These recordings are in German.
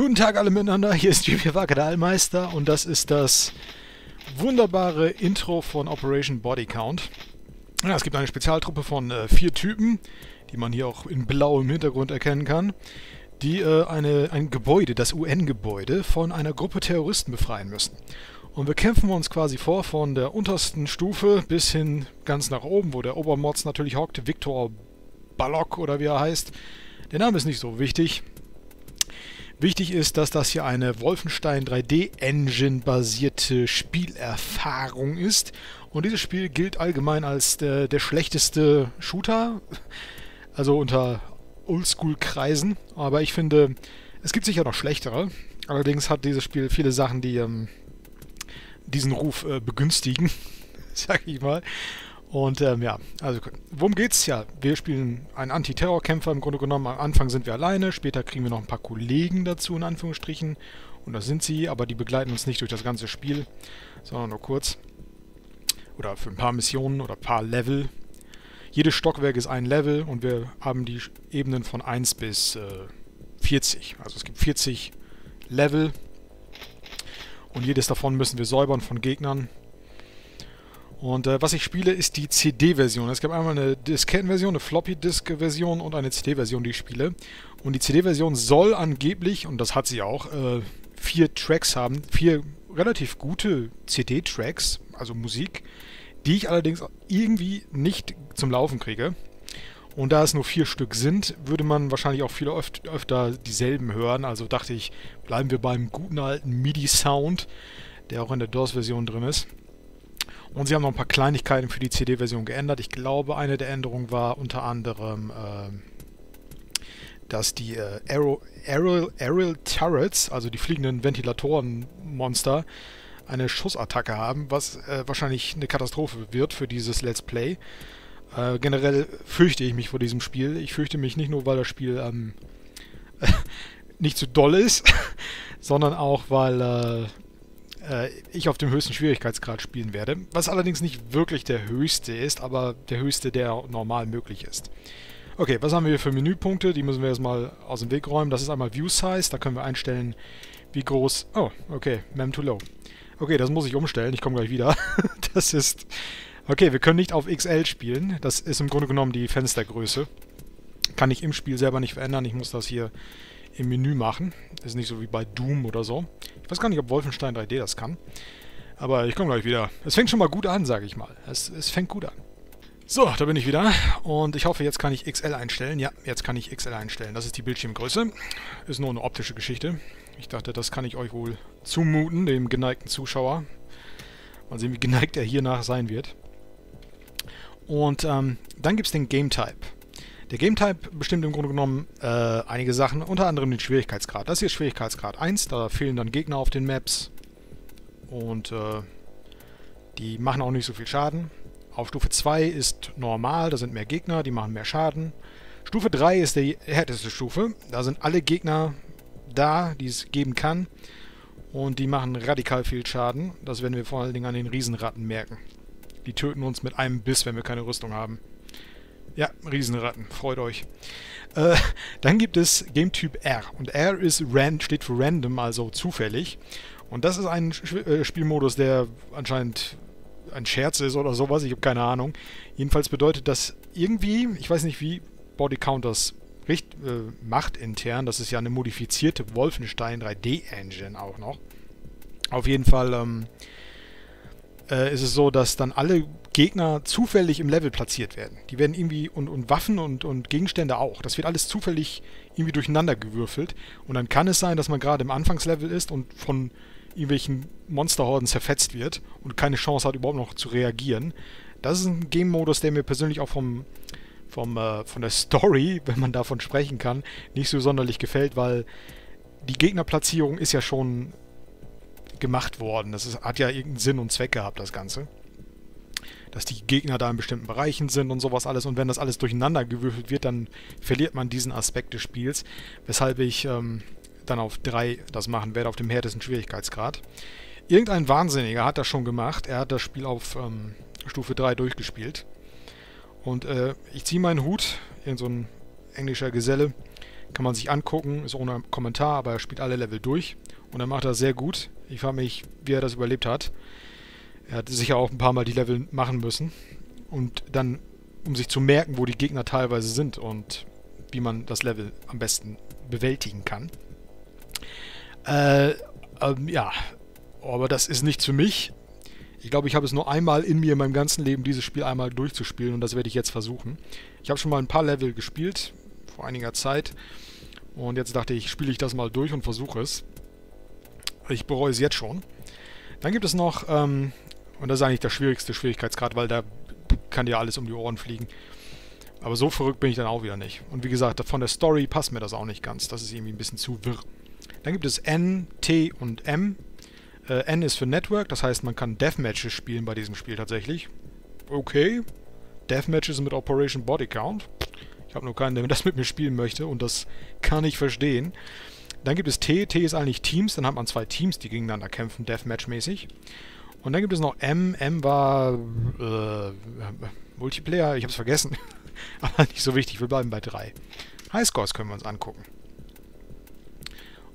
Guten Tag alle miteinander, hier ist Julia Wacker, der Allmeister, und das ist das wunderbare Intro von Operation Body Count. Ja, es gibt eine Spezialtruppe von 4 Typen, die man hier auch in blauem Hintergrund erkennen kann, die ein Gebäude, das UN-Gebäude, von einer Gruppe Terroristen befreien müssen. Und wir kämpfen uns quasi vor von der untersten Stufe bis hin ganz nach oben, wo der Obermods natürlich hockt, Victor Baloch oder wie er heißt. Der Name ist nicht so wichtig. Wichtig ist, dass das hier eine Wolfenstein 3D Engine basierte Spielerfahrung ist. Und dieses Spiel gilt allgemein als der schlechteste Shooter, also unter Oldschool-Kreisen. Aber ich finde, es gibt sicher noch schlechtere. Allerdings hat dieses Spiel viele Sachen, die diesen Ruf begünstigen, sag ich mal. Und ja, also worum geht's? Ja, wir spielen einen Anti-Terror-Kämpfer im Grunde genommen. Am Anfang sind wir alleine, später kriegen wir noch ein paar Kollegen dazu, in Anführungsstrichen. Und das sind sie, aber die begleiten uns nicht durch das ganze Spiel, sondern nur kurz. Oder für ein paar Missionen oder ein paar Level. Jedes Stockwerk ist ein Level und wir haben die Ebenen von 1 bis 40. Also es gibt 40 Level und jedes davon müssen wir säubern von Gegnern. Und was ich spiele, ist die CD-Version. Es gab einmal eine Disketten-Version, eine Floppy-Disk-Version und eine CD-Version, die ich spiele. Und die CD-Version soll angeblich, und das hat sie auch, 4 Tracks haben. 4 relativ gute CD-Tracks, also Musik, die ich allerdings irgendwie nicht zum Laufen kriege. Und da es nur 4 Stück sind, würde man wahrscheinlich auch viel öfter dieselben hören. Also dachte ich, bleiben wir beim guten alten MIDI-Sound, der auch in der DOS-Version drin ist. Und sie haben noch ein paar Kleinigkeiten für die CD-Version geändert. Ich glaube, eine der Änderungen war unter anderem, dass die Aerial Turrets, also die fliegenden Ventilatorenmonster, eine Schussattacke haben, was wahrscheinlich eine Katastrophe wird für dieses Let's Play. Generell fürchte ich mich vor diesem Spiel. Ich fürchte mich nicht nur, weil das Spiel nicht so doll ist, sondern auch, weil ich auf dem höchsten Schwierigkeitsgrad spielen werde, was allerdings nicht wirklich der höchste ist, aber der höchste, der normal möglich ist. Okay, was haben wir für Menüpunkte? Die müssen wir jetzt mal aus dem Weg räumen. Das ist einmal View Size, da können wir einstellen, wie groß... Oh, okay, Mem to Low. Okay, das muss ich umstellen, ich komme gleich wieder. Das ist... Okay, wir können nicht auf XL spielen, das ist im Grunde genommen die Fenstergröße. Kann ich im Spiel selber nicht verändern, ich muss das hier im Menü machen. Ist nicht so wie bei Doom oder so. Ich weiß gar nicht, ob Wolfenstein 3D das kann. Aber ich komme gleich wieder. Es fängt schon mal gut an, sage ich mal. Es fängt gut an. So, da bin ich wieder. Und ich hoffe, jetzt kann ich XL einstellen. Ja, jetzt kann ich XL einstellen. Das ist die Bildschirmgröße. Ist nur eine optische Geschichte. Ich dachte, das kann ich euch wohl zumuten, dem geneigten Zuschauer. Mal sehen, wie geneigt er hiernach sein wird. Und dann gibt es den Game Type. Der Game-Type bestimmt im Grunde genommen einige Sachen, unter anderem den Schwierigkeitsgrad. Das hier ist Schwierigkeitsgrad 1, da fehlen dann Gegner auf den Maps und die machen auch nicht so viel Schaden. Auf Stufe 2 ist normal, da sind mehr Gegner, die machen mehr Schaden. Stufe 3 ist die härteste Stufe, da sind alle Gegner da, die es geben kann und die machen radikal viel Schaden. Das werden wir vor allen Dingen an den Riesenratten merken. Die töten uns mit einem Biss, wenn wir keine Rüstung haben. Ja, Riesenratten, freut euch. Dann gibt es Game-Typ R. Und R ist steht für Random, also zufällig. Und das ist ein Spielmodus, der anscheinend ein Scherz ist oder sowas, ich habe keine Ahnung. Jedenfalls bedeutet das irgendwie, ich weiß nicht wie Body Count das macht intern, das ist ja eine modifizierte Wolfenstein 3D-Engine auch noch. Auf jeden Fall ist es so, dass dann alle Gegner zufällig im Level platziert werden. Die werden irgendwie, und Waffen und Gegenstände auch. Das wird alles zufällig irgendwie durcheinander gewürfelt. Und dann kann es sein, dass man gerade im Anfangslevel ist und von irgendwelchen Monsterhorden zerfetzt wird und keine Chance hat, überhaupt noch zu reagieren. Das ist ein Game-Modus, der mir persönlich auch von der Story, wenn man davon sprechen kann, nicht so sonderlich gefällt, weil die Gegnerplatzierung ist ja schon gemacht worden. Das hat ja irgendeinen Sinn und Zweck gehabt, das Ganze. Dass die Gegner da in bestimmten Bereichen sind und sowas alles. Und wenn das alles durcheinander gewürfelt wird, dann verliert man diesen Aspekt des Spiels. Weshalb ich dann auf 3 das machen werde, auf dem härtesten Schwierigkeitsgrad. Irgendein Wahnsinniger hat das schon gemacht. Er hat das Spiel auf Stufe 3 durchgespielt. Und ich ziehe meinen Hut, irgend so ein englischer Geselle, Kann man sich angucken, ist ohne Kommentar, aber er spielt alle Level durch. Und er macht das sehr gut. Ich frage mich, wie er das überlebt hat. Er hat sicher auch ein paar Mal die Level machen müssen. Und dann, um sich zu merken, wo die Gegner teilweise sind und wie man das Level am besten bewältigen kann. Ja, aber das ist nichts für mich. Ich glaube, ich habe es nur einmal in mir, in meinem ganzen Leben, dieses Spiel einmal durchzuspielen. Und das werde ich jetzt versuchen. Ich habe schon mal ein paar Level gespielt, vor einiger Zeit. Und jetzt dachte ich, spiele ich das mal durch und versuche es. Ich bereue es jetzt schon. Dann gibt es noch, und das ist eigentlich der schwierigste Schwierigkeitsgrad, weil da kann dir alles um die Ohren fliegen. Aber so verrückt bin ich dann auch wieder nicht. Und wie gesagt, von der Story passt mir das auch nicht ganz. Das ist irgendwie ein bisschen zu wirr. Dann gibt es N, T und M. N ist für Network, das heißt, man kann Deathmatches spielen bei diesem Spiel tatsächlich. Okay. Deathmatches mit Operation Body Count. Ich habe nur keinen, der das mit mir spielen möchte und das kann ich verstehen. Dann gibt es T. T ist eigentlich Teams. Dann hat man zwei Teams, die gegeneinander kämpfen, Deathmatch-mäßig. Und dann gibt es noch M. M war Multiplayer. Ich habe es vergessen. Aber nicht so wichtig. Wir bleiben bei 3. Highscores können wir uns angucken.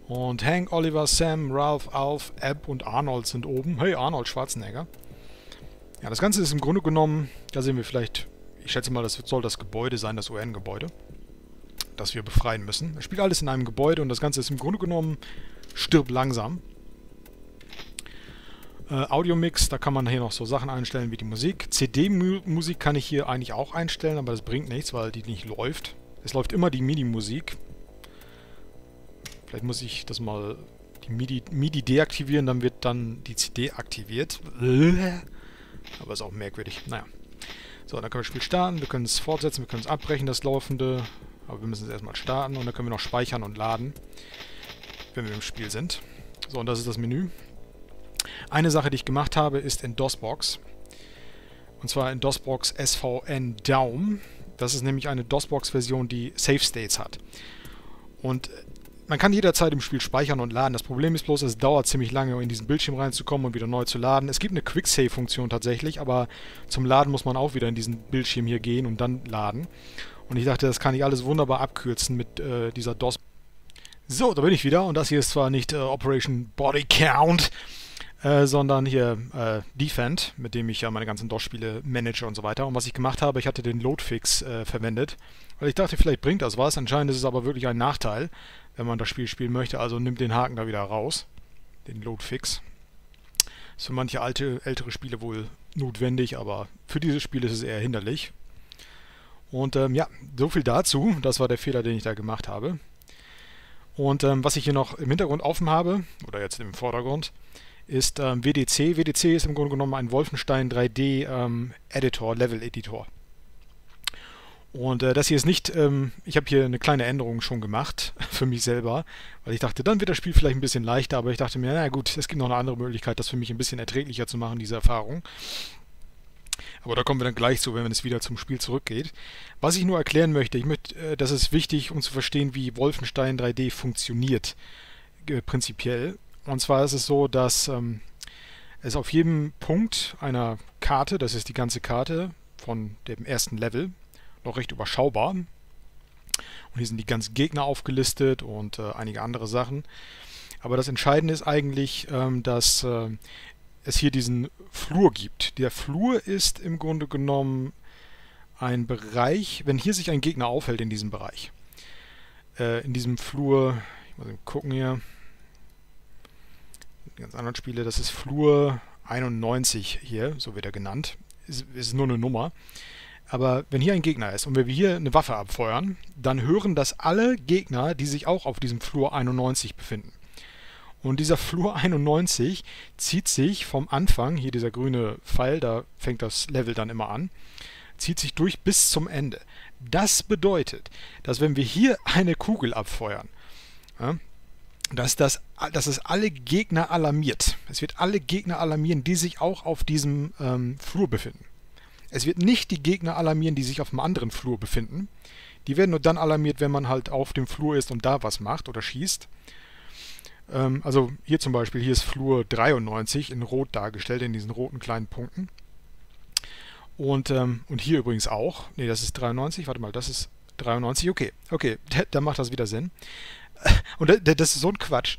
Und Hank, Oliver, Sam, Ralph, Alf, Ebb und Arnold sind oben. Hey, Arnold Schwarzenegger. Ja, das Ganze ist im Grunde genommen, da sehen wir vielleicht, ich schätze mal, das soll das Gebäude sein, das UN-Gebäude, das wir befreien müssen. Es spielt alles in einem Gebäude und das Ganze ist im Grunde genommen Stirb langsam. Audiomix, da kann man hier noch so Sachen einstellen wie die Musik. CD-Musik kann ich hier eigentlich auch einstellen, aber das bringt nichts, weil die nicht läuft. Es läuft immer die MIDI-Musik. Vielleicht muss ich das mal die MIDI deaktivieren, dann wird dann die CD aktiviert. Aber ist auch merkwürdig. Naja. So, dann können wir das Spiel starten, wir können es fortsetzen, wir können es abbrechen, das Laufende. Aber wir müssen es erstmal starten und dann können wir noch speichern und laden, wenn wir im Spiel sind. So, und das ist das Menü. Eine Sache, die ich gemacht habe, ist in DOSBox. Und zwar in DOSBox SVN Daum. Das ist nämlich eine DOSBox-Version, die Save States hat. Und man kann jederzeit im Spiel speichern und laden. Das Problem ist bloß, es dauert ziemlich lange, um in diesen Bildschirm reinzukommen und wieder neu zu laden. Es gibt eine Quick-Save-Funktion tatsächlich, aber zum Laden muss man auch wieder in diesen Bildschirm hier gehen und dann laden. Und ich dachte, das kann ich alles wunderbar abkürzen mit dieser DOS. So, da bin ich wieder. Und das hier ist zwar nicht Operation Body Count, sondern hier Defend, mit dem ich ja meine ganzen DOS-Spiele manage und so weiter. Und was ich gemacht habe, ich hatte den Loadfix verwendet. Weil ich dachte, vielleicht bringt das was. Anscheinend ist es aber wirklich ein Nachteil, wenn man das Spiel spielen möchte. Also nimmt den Haken da wieder raus, den Loadfix. Ist für manche ältere Spiele wohl notwendig, aber für dieses Spiel ist es eher hinderlich. Und ja, so viel dazu. Das war der Fehler, den ich da gemacht habe. Und was ich hier noch im Hintergrund offen habe, oder jetzt im Vordergrund, ist WDC. WDC ist im Grunde genommen ein Wolfenstein 3D Editor, Level Editor. Und das hier ist nicht, ich habe hier eine kleine Änderung schon gemacht, für mich selber, weil ich dachte, dann wird das Spiel vielleicht ein bisschen leichter, aber ich dachte mir, na gut, es gibt noch eine andere Möglichkeit, das für mich ein bisschen erträglicher zu machen, diese Erfahrung. Aber da kommen wir dann gleich zu, wenn es wieder zum Spiel zurückgeht. Was ich nur erklären möchte, ich möchte, das ist wichtig, um zu verstehen, wie Wolfenstein 3D funktioniert, prinzipiell. Und zwar ist es so, dass es auf jedem Punkt einer Karte, das ist die ganze Karte von dem ersten Level, noch recht überschaubar. Und hier sind die ganzen Gegner aufgelistet und einige andere Sachen. Aber das Entscheidende ist eigentlich, dass es hier diesen Flur gibt. Der Flur ist im Grunde genommen ein Bereich, wenn hier sich ein Gegner aufhält in diesem Bereich. In diesem Flur, ich muss mal gucken hier, die ganz anderen Spiele, das ist Flur 91 hier, so wird er genannt. Ist nur eine Nummer. Aber wenn hier ein Gegner ist und wir hier eine Waffe abfeuern, dann hören das alle Gegner, die sich auch auf diesem Flur 91 befinden. Und dieser Flur 91 zieht sich vom Anfang, hier dieser grüne Pfeil, da fängt das Level dann immer an, zieht sich durch bis zum Ende. Das bedeutet, dass wenn wir hier eine Kugel abfeuern, ja, dass es alle Gegner alarmiert. Es wird alle Gegner alarmieren, die sich auch auf diesem Flur befinden. Es wird nicht die Gegner alarmieren, die sich auf einem anderen Flur befinden. Die werden nur dann alarmiert, wenn man halt auf dem Flur ist und da was macht oder schießt. Also hier zum Beispiel, hier ist Flur 93 in Rot dargestellt, in diesen roten kleinen Punkten. Und hier übrigens auch. Ne, das ist 93, warte mal, das ist 93, okay. Okay, dann macht das wieder Sinn. Und das ist so ein Quatsch.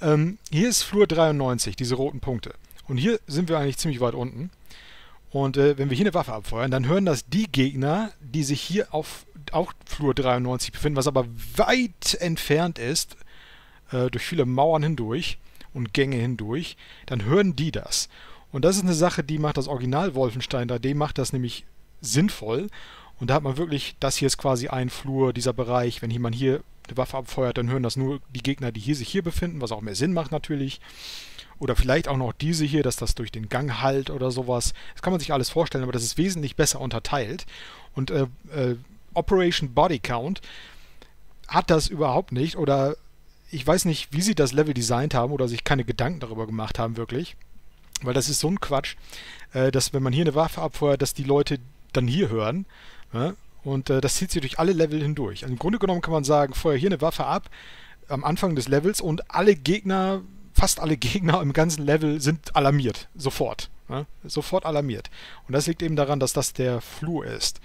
Hier ist Flur 93, diese roten Punkte. Und hier sind wir eigentlich ziemlich weit unten. Und wenn wir hier eine Waffe abfeuern, dann hören das die Gegner, die sich hier auf auch Flur 93 befinden, was aber weit entfernt ist, durch viele Mauern hindurch und Gänge hindurch, dann hören die das. Und das ist eine Sache, die macht das Original Wolfenstein 3D, macht das nämlich sinnvoll. Und da hat man wirklich, das hier ist quasi ein Flur, dieser Bereich, wenn jemand hier eine Waffe abfeuert, dann hören das nur die Gegner, die hier sich hier befinden, was auch mehr Sinn macht natürlich. Oder vielleicht auch noch diese hier, dass das durch den Gang halt oder sowas. Das kann man sich alles vorstellen, aber das ist wesentlich besser unterteilt. Und Operation Body Count hat das überhaupt nicht. Oder ich weiß nicht, wie sie das Level designt haben oder sich keine Gedanken darüber gemacht haben wirklich. Weil das ist so ein Quatsch, dass wenn man hier eine Waffe abfeuert, dass die Leute dann hier hören. Ja? Und das zieht sich durch alle Level hindurch. Also im Grunde genommen kann man sagen, feuer hier eine Waffe ab am Anfang des Levels und alle Gegner... Fast alle Gegner im ganzen Level sind alarmiert. Sofort. Ja? Sofort alarmiert. Und das liegt eben daran, dass das der Flur ist.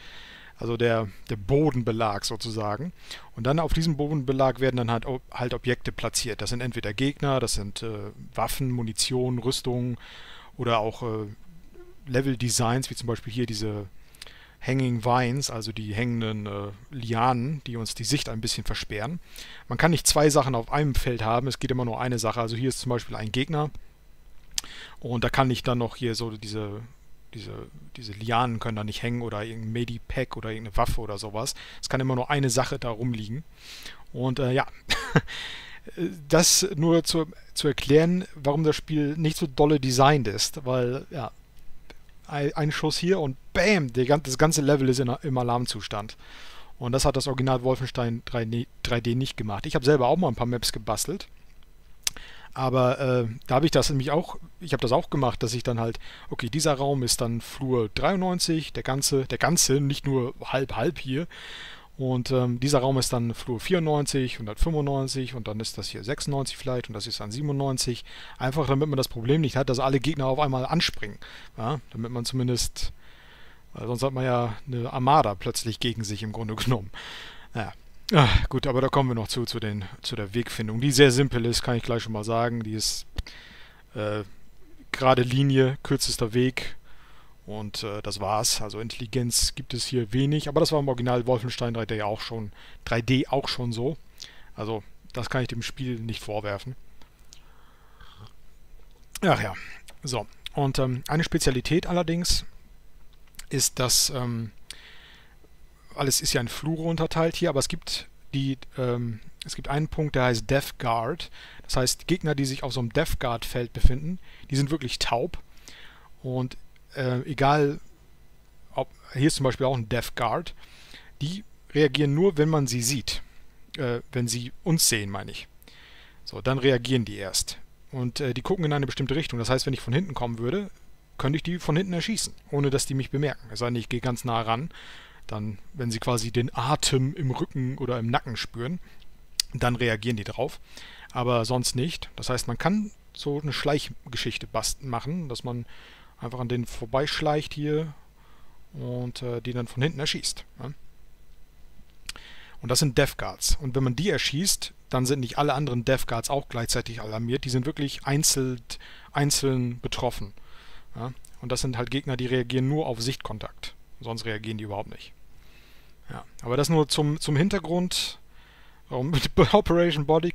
Also der Bodenbelag sozusagen. Und dann auf diesem Bodenbelag werden dann halt Objekte platziert. Das sind entweder Gegner, das sind Waffen, Munition, Rüstungen oder auch Level-Designs, wie zum Beispiel hier diese Hanging Vines, also die hängenden Lianen, die uns die Sicht ein bisschen versperren. Man kann nicht zwei Sachen auf einem Feld haben, es geht immer nur eine Sache. Also hier ist zum Beispiel ein Gegner und da kann ich dann noch hier so diese Lianen können da nicht hängen oder irgendein Medipack oder irgendeine Waffe oder sowas. Es kann immer nur eine Sache da rumliegen. Und ja, das nur zu erklären, warum das Spiel nicht so dolle designt ist, weil ja, ein Schuss hier und bam, das ganze Level ist im Alarmzustand. Und das hat das Original Wolfenstein 3D nicht gemacht. Ich habe selber auch mal ein paar Maps gebastelt. Aber da habe ich das nämlich auch, ich habe das auch gemacht, dass ich dann halt, okay, dieser Raum ist dann Flur 93, der ganze, nicht nur halb hier. Und dieser Raum ist dann Flur 94, 195 und dann ist das hier 96 vielleicht und das ist dann 97. Einfach damit man das Problem nicht hat, dass alle Gegner auf einmal anspringen. Ja? Damit man zumindest, sonst hat man ja eine Armada plötzlich gegen sich im Grunde genommen. Naja. Ach, gut, aber da kommen wir noch zu der Wegfindung, die sehr simpel ist, kann ich gleich schon mal sagen. Die ist gerade Linie, kürzester Weg. Und das war's. Also Intelligenz gibt es hier wenig. Aber das war im Original Wolfenstein 3D auch schon so. Also das kann ich dem Spiel nicht vorwerfen. Ach ja. So. Und eine Spezialität allerdings ist, dass... alles ist ja in Flure unterteilt hier. Aber es gibt es gibt einen Punkt, der heißt Death Guard. Das heißt, Gegner, die sich auf so einem Death Guard Feld befinden, die sind wirklich taub. Und... egal, ob hier ist zum Beispiel auch ein Death Guard, die reagieren nur, wenn man sie sieht. Wenn sie uns sehen, meine ich. So, dann reagieren die erst. Und die gucken in eine bestimmte Richtung. Das heißt, wenn ich von hinten kommen würde, könnte ich die von hinten erschießen, ohne dass die mich bemerken. Es sei denn, ich gehe ganz nah ran. Dann, wenn sie quasi den Atem im Rücken oder im Nacken spüren, dann reagieren die drauf. Aber sonst nicht. Das heißt, man kann so eine Schleichgeschichte machen, dass man einfach an denen vorbeischleicht hier und die dann von hinten erschießt. Ne? Und das sind Death Guards. Und wenn man die erschießt, dann sind nicht alle anderen Death Guards auch gleichzeitig alarmiert. Die sind wirklich einzeln betroffen. Ja? Und das sind halt Gegner, die reagieren nur auf Sichtkontakt. Sonst reagieren die überhaupt nicht. Ja. Aber das nur zum Hintergrund, warum mit Operation Body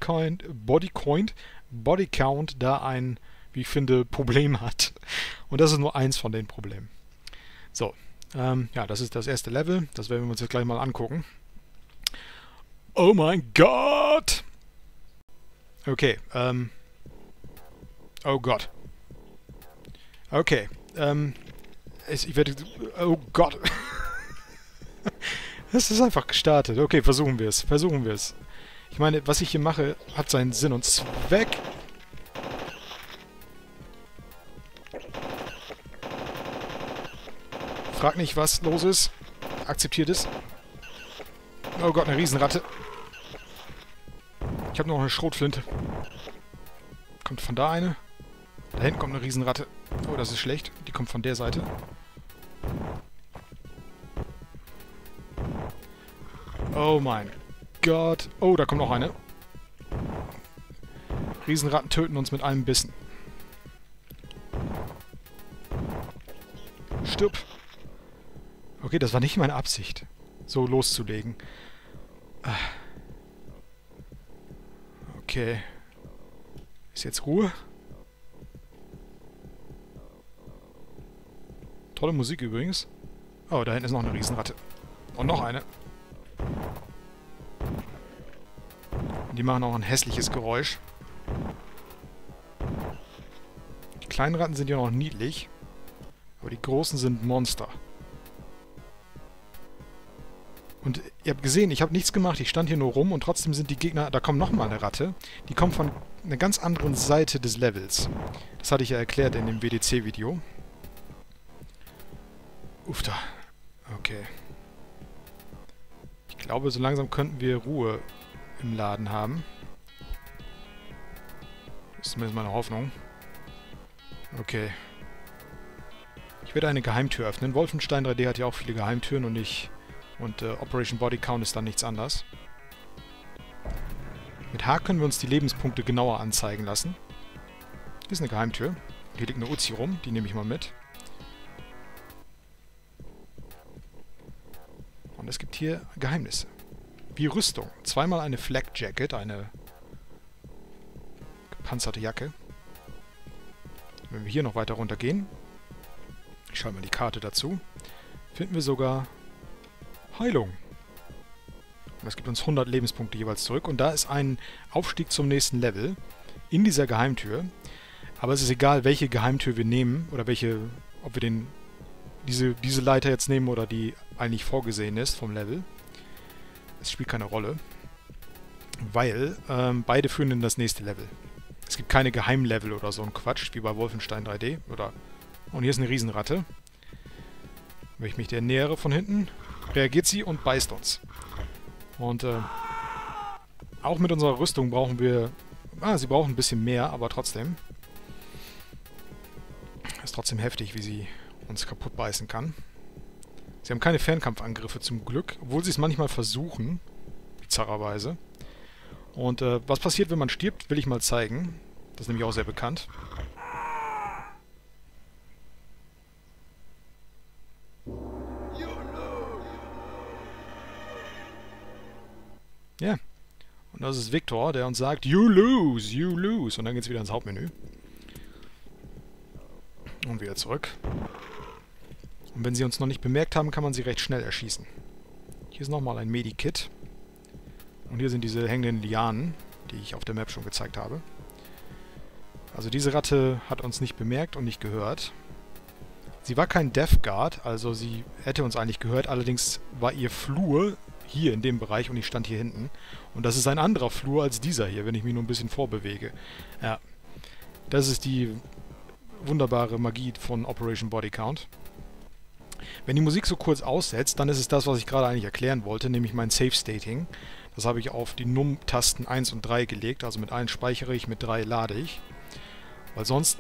Count da ein, wie ich finde, Problem hat. Und das ist nur eins von den Problemen. So, ja, das ist das erste Level. Das werden wir uns jetzt gleich mal angucken. Oh mein Gott! Okay, oh Gott. Okay, ich werde... Oh Gott! Das ist einfach gestartet. Okay, versuchen wir es. Ich meine, was ich hier mache, hat seinen Sinn und Zweck. Frag nicht, was los ist. Akzeptiert es. Oh Gott, eine Riesenratte. Ich habe noch eine Schrotflinte. Kommt von da eine. Da hinten kommt eine Riesenratte. Oh, das ist schlecht. Die kommt von der Seite. Oh mein Gott. Oh, da kommt noch eine. Riesenratten töten uns mit einem Bissen. Stirb. Okay, das war nicht meine Absicht, so loszulegen. Okay. Ist jetzt Ruhe? Tolle Musik übrigens. Oh, da hinten ist noch eine Riesenratte. Und noch eine. Die machen auch ein hässliches Geräusch. Die kleinen Ratten sind ja noch niedlich. Aber die großen sind Monster. Und ihr habt gesehen, ich habe nichts gemacht. Ich stand hier nur rum und trotzdem sind die Gegner... Da kommt nochmal eine Ratte. Die kommt von einer ganz anderen Seite des Levels. Das hatte ich ja erklärt in dem WDC-Video. Uff da. Okay. Ich glaube, so langsam könnten wir Ruhe im Laden haben. Das ist zumindest meine Hoffnung. Okay. Ich werde eine Geheimtür öffnen. Wolfenstein 3D hat ja auch viele Geheimtüren und ich... Und Operation Body Count ist dann nichts anders. Mit H können wir uns die Lebenspunkte genauer anzeigen lassen. Hier ist eine Geheimtür. Hier liegt eine Uzi rum, die nehme ich mal mit. Und es gibt hier Geheimnisse. Wie Rüstung. Zweimal eine Flak Jacket, eine gepanzerte Jacke. Wenn wir hier noch weiter runter gehen, ich schalte mal die Karte dazu, finden wir sogar... Heilung. Und das gibt uns 100 Lebenspunkte jeweils zurück. Und da ist ein Aufstieg zum nächsten Level in dieser Geheimtür. Aber es ist egal, welche Geheimtür wir nehmen oder welche, ob wir diese Leiter jetzt nehmen oder die eigentlich vorgesehen ist vom Level. Das spielt keine Rolle, weil beide führen in das nächste Level. Es gibt keine Geheimlevel oder so ein Quatsch wie bei Wolfenstein 3D. Oder und hier ist eine Riesenratte. Wenn ich mich der nähere von hinten... reagiert sie und beißt uns. Und auch mit unserer Rüstung brauchen wir... Ah, sie brauchen ein bisschen mehr, aber trotzdem. Ist trotzdem heftig, wie sie uns kaputt beißen kann. Sie haben keine Fernkampfangriffe zum Glück, obwohl sie es manchmal versuchen. Bizarrerweise. Und was passiert, wenn man stirbt, will ich mal zeigen. Das ist nämlich auch sehr bekannt. Ja. Yeah. Und das ist Victor, der uns sagt, you lose, you lose. Und dann geht's wieder ins Hauptmenü. Und wieder zurück. Und wenn sie uns noch nicht bemerkt haben, kann man sie recht schnell erschießen. Hier ist nochmal ein Medikit. Und hier sind diese hängenden Lianen, die ich auf der Map schon gezeigt habe. Also diese Ratte hat uns nicht bemerkt und nicht gehört. Sie war kein Death Guard, also sie hätte uns eigentlich gehört. Allerdings war ihr Flur... hier in dem Bereich und ich stand hier hinten. Und das ist ein anderer Flur als dieser hier, wenn ich mich nur ein bisschen vorbewege. Ja, das ist die wunderbare Magie von Operation Body Count. Wenn die Musik so kurz aussetzt, dann ist es das, was ich gerade eigentlich erklären wollte, nämlich mein Save Stating. Das habe ich auf die Num-Tasten 1 und 3 gelegt, also mit 1 speichere ich, mit 3 lade ich. Weil sonst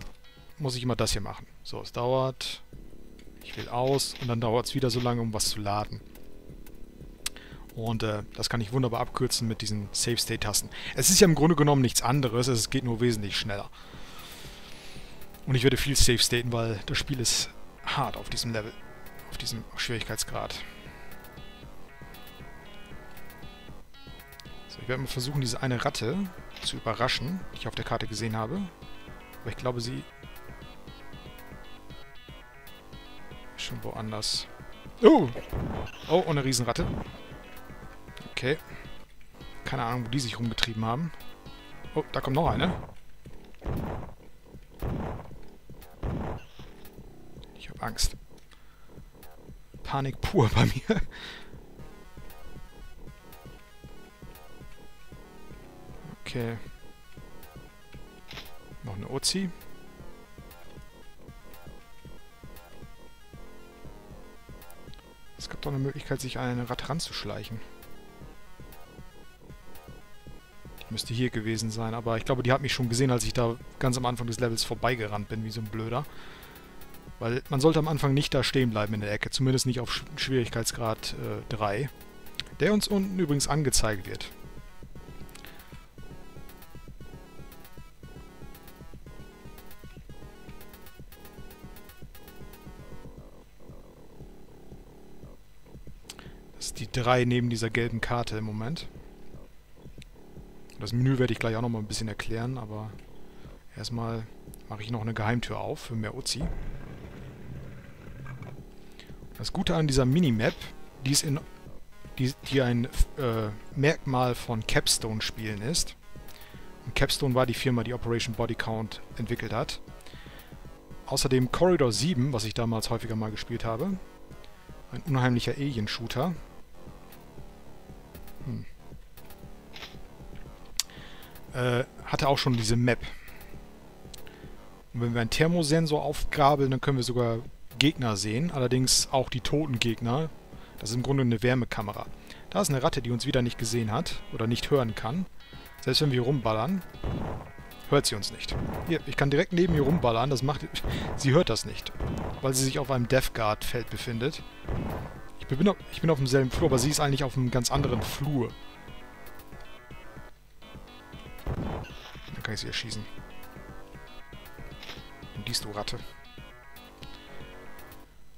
muss ich immer das hier machen. So, es dauert, ich wähle aus und dann dauert es wieder so lange, um was zu laden. Und das kann ich wunderbar abkürzen mit diesen Save-State-Tasten. Es ist ja im Grunde genommen nichts anderes, es geht nur wesentlich schneller. Und ich werde viel Save-Staten, weil das Spiel ist hart auf diesem Level, auf diesem Schwierigkeitsgrad. So, ich werde mal versuchen, diese eine Ratte zu überraschen, die ich auf der Karte gesehen habe. Aber ich glaube, sie ist schon woanders. Oh! Oh, und eine Riesenratte. Okay. Keine Ahnung, wo die sich rumgetrieben haben. Oh, da kommt noch eine. Ich habe Angst. Panik pur bei mir. Okay. Noch eine Uzi. Es gab doch eine Möglichkeit, sich an eine Ratte ranzuschleichen. Müsste hier gewesen sein, aber ich glaube, die hat mich schon gesehen, als ich da ganz am Anfang des Levels vorbeigerannt bin, wie so ein Blöder. Weil man sollte am Anfang nicht da stehen bleiben in der Ecke, zumindest nicht auf Schwierigkeitsgrad 3. der uns unten übrigens angezeigt wird. Das ist die 3 neben dieser gelben Karte im Moment. Das Menü werde ich gleich auch noch mal ein bisschen erklären, aber erstmal mache ich noch eine Geheimtür auf für mehr Uzi. Das Gute an dieser Minimap, die ein Merkmal von Capstone-Spielen ist. Und Capstone war die Firma, die Operation Body Count entwickelt hat. Außerdem Corridor 7, was ich damals häufiger mal gespielt habe. Ein unheimlicher Alien-Shooter. Hatte auch schon diese Map. Und wenn wir einen Thermosensor aufgabeln, dann können wir sogar Gegner sehen, allerdings auch die toten Gegner. Das ist im Grunde eine Wärmekamera. Da ist eine Ratte, die uns wieder nicht gesehen hat oder nicht hören kann. Selbst wenn wir rumballern, hört sie uns nicht. Hier, ich kann direkt neben ihr rumballern, das macht... Sie hört das nicht, weil sie sich auf einem Death Guard Feld befindet. Ich bin auf demselben Flur, aber sie ist eigentlich auf einem ganz anderen Flur. Dann kann ich sie erschießen. Und dies, du Ratte.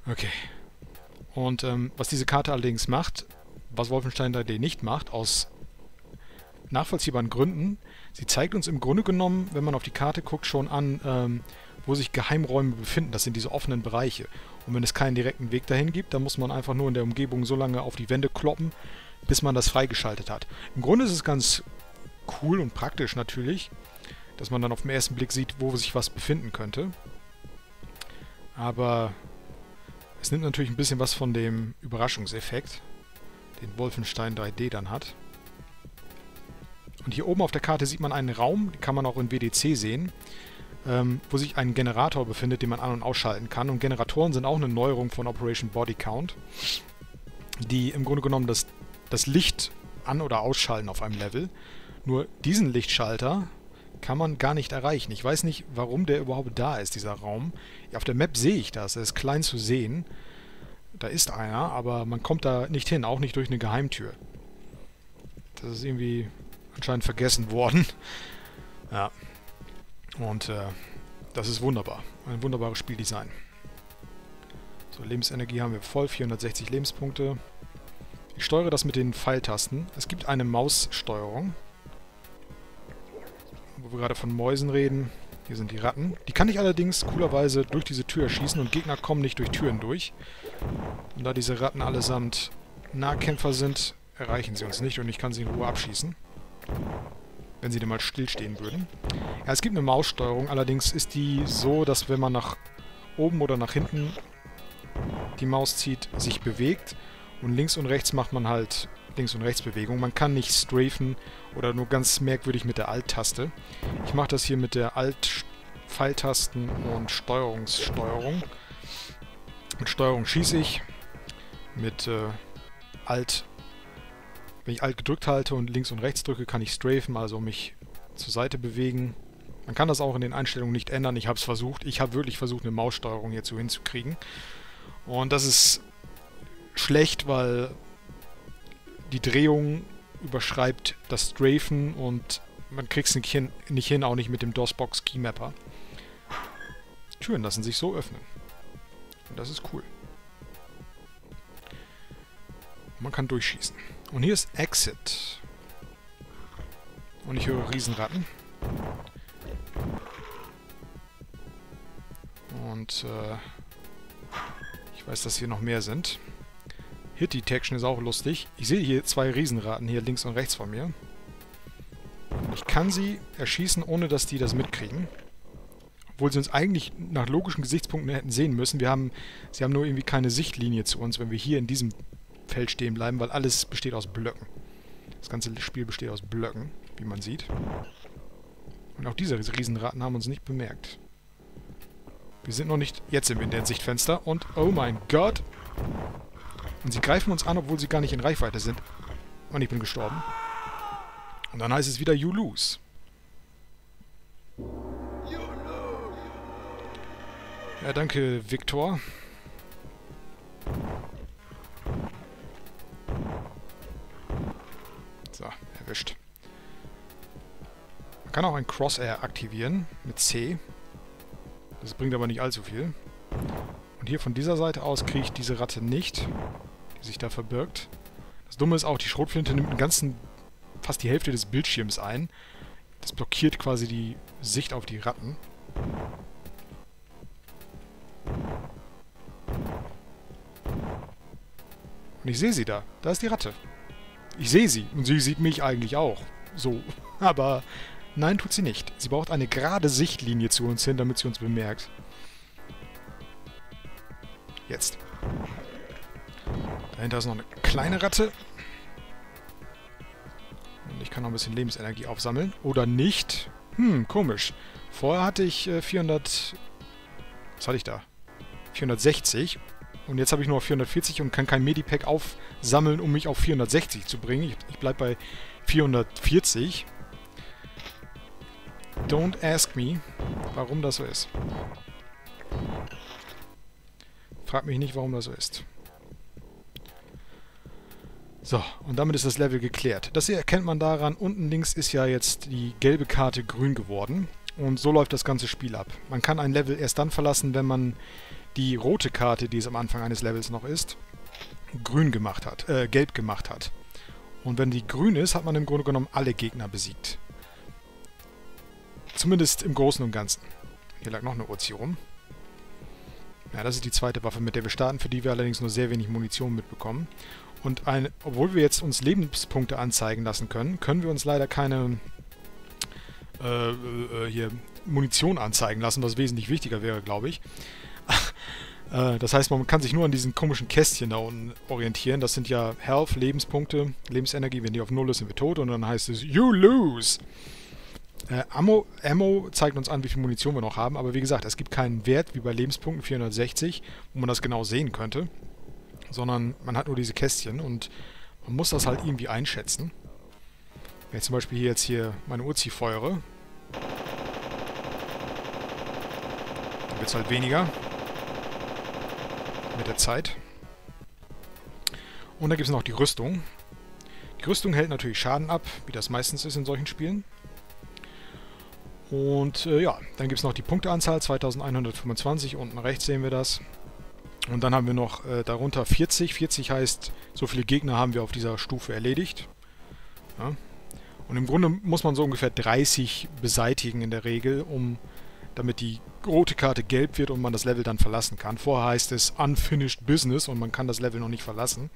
Okay. Und was diese Karte allerdings macht, was Wolfenstein 3D nicht macht, aus nachvollziehbaren Gründen, sie zeigt uns im Grunde genommen, wenn man auf die Karte guckt, schon an, wo sich Geheimräume befinden. Das sind diese offenen Bereiche. Und wenn es keinen direkten Weg dahin gibt, dann muss man einfach nur in der Umgebung so lange auf die Wände kloppen, bis man das freigeschaltet hat. Im Grunde ist es ganz cool und praktisch natürlich, dass man dann auf den ersten Blick sieht, wo sich was befinden könnte. Aber es nimmt natürlich ein bisschen was von dem Überraschungseffekt, den Wolfenstein 3D dann hat. Und hier oben auf der Karte sieht man einen Raum, den kann man auch in WDC sehen, wo sich ein Generator befindet, den man an- und ausschalten kann. Und Generatoren sind auch eine Neuerung von Operation Body Count, die im Grunde genommen das Licht an- oder ausschalten auf einem Level. Nur diesen Lichtschalter kann man gar nicht erreichen. Ich weiß nicht, warum der überhaupt da ist, dieser Raum. Ja, auf der Map sehe ich das. Er ist klein zu sehen. Da ist einer, aber man kommt da nicht hin, auch nicht durch eine Geheimtür. Das ist irgendwie anscheinend vergessen worden. Ja. Und das ist wunderbar. Ein wunderbares Spieldesign. So, Lebensenergie haben wir voll. 460 Lebenspunkte. Ich steuere das mit den Pfeiltasten. Es gibt eine Maussteuerung, wo wir gerade von Mäusen reden. Hier sind die Ratten. Die kann ich allerdings coolerweise durch diese Tür erschießen und Gegner kommen nicht durch Türen durch. Und da diese Ratten allesamt Nahkämpfer sind, erreichen sie uns nicht und ich kann sie in Ruhe abschießen. Wenn sie denn mal stillstehen würden. Ja, es gibt eine Maussteuerung, allerdings ist die so, dass wenn man nach oben oder nach hinten die Maus zieht, sich bewegt. Und links und rechts macht man halt Links- und Rechtsbewegung. Man kann nicht strafen oder nur ganz merkwürdig mit der Alt-Taste. Ich mache das hier mit der Alt-Pfeiltasten und Steuerungssteuerung. Mit Steuerung schieße ich. Mit Alt, wenn ich Alt gedrückt halte und links und rechts drücke, kann ich strafen, also mich zur Seite bewegen. Man kann das auch in den Einstellungen nicht ändern. Ich habe es versucht. Ich habe wirklich versucht, eine Maussteuerung hierzu hinzukriegen. Und das ist schlecht, weil die Drehung überschreibt das Strafen und man kriegt es nicht hin, auch nicht mit dem DOSBox Keymapper. Türen lassen sich so öffnen. Und das ist cool. Man kann durchschießen. Und hier ist Exit. Und ich höre Riesenratten. Und ich weiß, dass hier noch mehr sind. Hit Detection ist auch lustig. Ich sehe hier 2 Riesenratten, hier links und rechts von mir. Ich kann sie erschießen, ohne dass die das mitkriegen. Obwohl sie uns eigentlich nach logischen Gesichtspunkten hätten sehen müssen. Sie haben nur irgendwie keine Sichtlinie zu uns, wenn wir hier in diesem Feld stehen bleiben, weil alles besteht aus Blöcken. Das ganze Spiel besteht aus Blöcken, wie man sieht. Und auch diese Riesenratten haben uns nicht bemerkt. Wir sind noch nicht... Jetzt sind wir in der Sichtfenster und... Oh mein Gott! Und sie greifen uns an, obwohl sie gar nicht in Reichweite sind. Und ich bin gestorben. Und dann heißt es wieder, you lose. Ja, danke, Victor. kann auch ein Crosshair aktivieren mit C. Das bringt aber nicht allzu viel. Und hier von dieser Seite aus kriege ich diese Ratte nicht, die sich da verbirgt. Das Dumme ist auch, die Schrotflinte nimmt den ganzen, fast die Hälfte des Bildschirms ein. Das blockiert quasi die Sicht auf die Ratten. Und ich sehe sie da. Da ist die Ratte. Ich sehe sie. Und sie sieht mich eigentlich auch. So. Aber nein, tut sie nicht. Sie braucht eine gerade Sichtlinie zu uns hin, damit sie uns bemerkt. Jetzt. Dahinter ist noch eine kleine Ratte. Und ich kann noch ein bisschen Lebensenergie aufsammeln. Oder nicht. Hm, komisch. Vorher hatte ich 400... Was hatte ich da? 460. Und jetzt habe ich nur auf 440 und kann kein Medipack aufsammeln, um mich auf 460 zu bringen. Ich bleibe bei 440. Don't ask me, warum das so ist. Frag mich nicht, warum das so ist. So, und damit ist das Level geklärt. Das hier erkennt man daran, unten links ist ja jetzt die gelbe Karte grün geworden. Und so läuft das ganze Spiel ab. Man kann ein Level erst dann verlassen, wenn man die rote Karte, die es am Anfang eines Levels noch ist, grün gemacht hat, gelb gemacht hat. Und wenn die grün ist, hat man im Grunde genommen alle Gegner besiegt. Zumindest im Großen und Ganzen. Hier lag noch eine Uzi rum. Ja, das ist die zweite Waffe, mit der wir starten, für die wir allerdings nur sehr wenig Munition mitbekommen. Und obwohl wir jetzt uns Lebenspunkte anzeigen lassen können, können wir uns leider keine hier Munition anzeigen lassen, was wesentlich wichtiger wäre, glaube ich. Das heißt, man kann sich nur an diesen komischen Kästchen da unten orientieren. Das sind ja Health, Lebenspunkte, Lebensenergie. Wenn die auf 0 ist, sind wir tot und dann heißt es You lose! Ammo zeigt uns an, wie viel Munition wir noch haben. Aber wie gesagt, es gibt keinen Wert wie bei Lebenspunkten 460, wo man das genau sehen könnte. Sondern man hat nur diese Kästchen und man muss das halt irgendwie einschätzen. Wenn ich zum Beispiel hier jetzt meine Uzi feuere, dann wird es halt weniger mit der Zeit. Und dann gibt es noch die Rüstung. Die Rüstung hält natürlich Schaden ab, wie das meistens ist in solchen Spielen. Und ja, dann gibt es noch die Punkteanzahl, 2125, unten rechts sehen wir das. Und dann haben wir noch darunter 40. 40 heißt, so viele Gegner haben wir auf dieser Stufe erledigt. Ja. Und im Grunde muss man so ungefähr 30 beseitigen in der Regel, damit die rote Karte gelb wird und man das Level dann verlassen kann. Vorher heißt es Unfinished Business und man kann das Level noch nicht verlassen.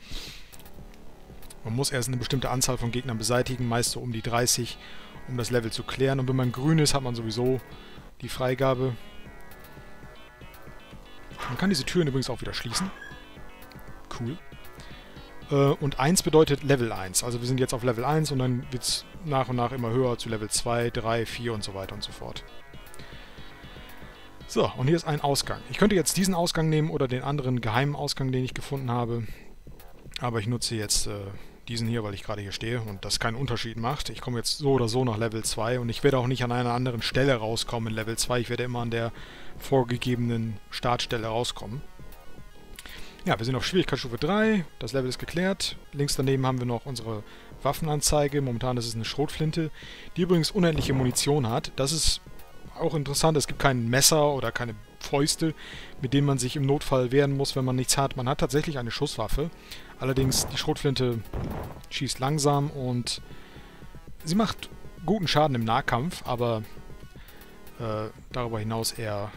Man muss erst eine bestimmte Anzahl von Gegnern beseitigen, meist so um die 30, um das Level zu klären. Und wenn man grün ist, hat man sowieso die Freigabe. Man kann diese Türen übrigens auch wieder schließen. Cool. Und 1 bedeutet Level 1. Also wir sind jetzt auf Level 1 und dann wird es nach und nach immer höher zu Level 2, 3, 4 und so weiter und so fort. So, und hier ist ein Ausgang. Ich könnte jetzt diesen Ausgang nehmen oder den anderen geheimen Ausgang, den ich gefunden habe. Aber ich nutze jetzt diesen hier, weil ich gerade hier stehe und das keinen Unterschied macht. Ich komme jetzt so oder so nach Level 2 und ich werde auch nicht an einer anderen Stelle rauskommen in Level 2. Ich werde immer an der vorgegebenen Startstelle rauskommen. Ja, wir sind auf Schwierigkeitsstufe 3. Das Level ist geklärt. Links daneben haben wir noch unsere Waffenanzeige. Momentan ist es eine Schrotflinte, die übrigens unendliche Munition hat. Das ist auch interessant. Es gibt kein Messer oder keine Fäuste, mit denen man sich im Notfall wehren muss, wenn man nichts hat. Man hat tatsächlich eine Schusswaffe. Allerdings, die Schrotflinte schießt langsam und sie macht guten Schaden im Nahkampf, aber darüber hinaus eher